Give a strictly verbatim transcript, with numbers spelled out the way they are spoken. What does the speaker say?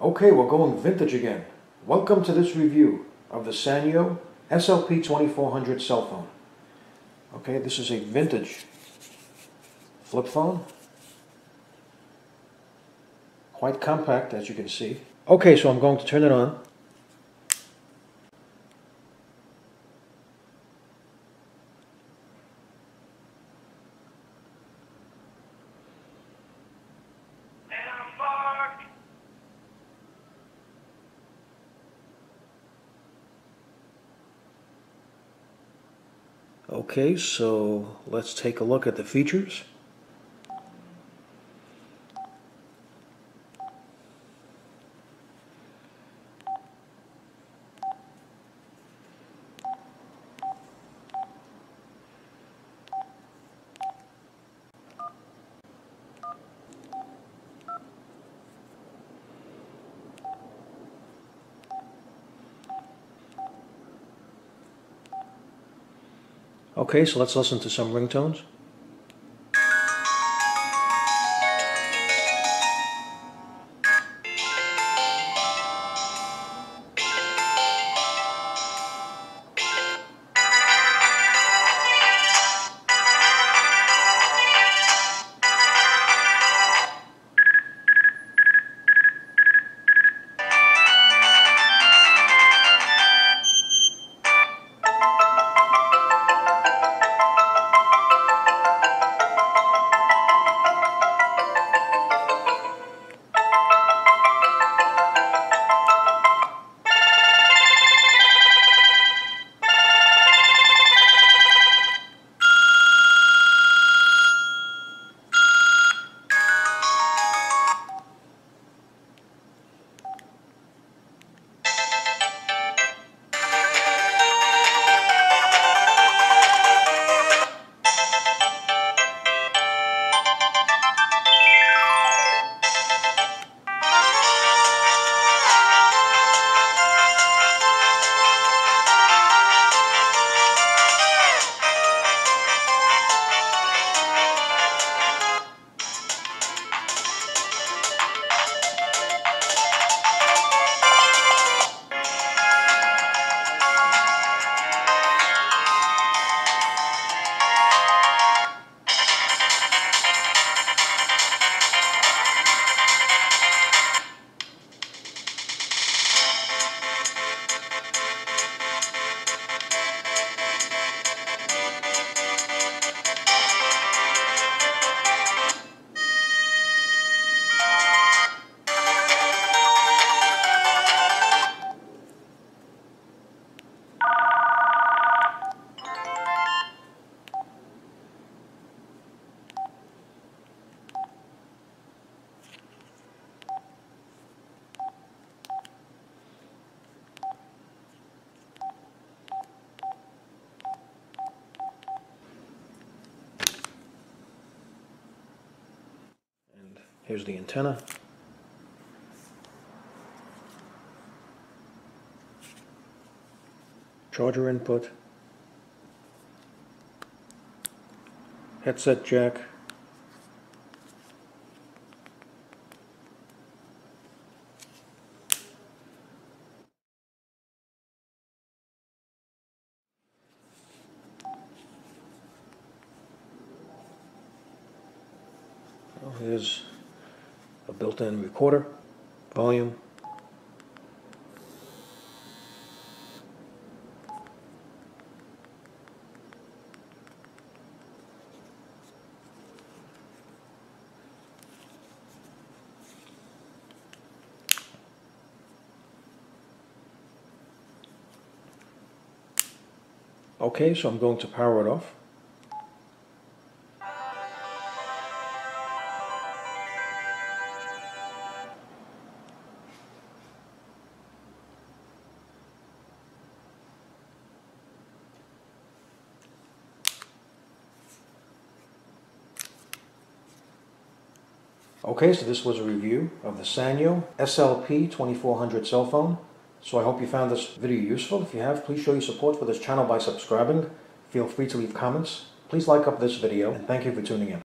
Okay, we're going vintage again. Welcome to this review of the Sanyo S L P twenty-four hundred cell phone. Okay, this is a vintage flip phone. Quite compact, as you can see. Okay, so I'm going to turn it on. Okay, so let's take a look at the features. Okay, so let's listen to some ringtones. Here's the antenna. Charger input. Headset jack. Oh, here's a built-in recorder, volume. Okay, so I'm going to power it off. Okay, so this was a review of the Sanyo S L P twenty-four hundred cell phone. So I hope you found this video useful. If you have, please show your support for this channel by subscribing. Feel free to leave comments. Please like up this video, and thank you for tuning in.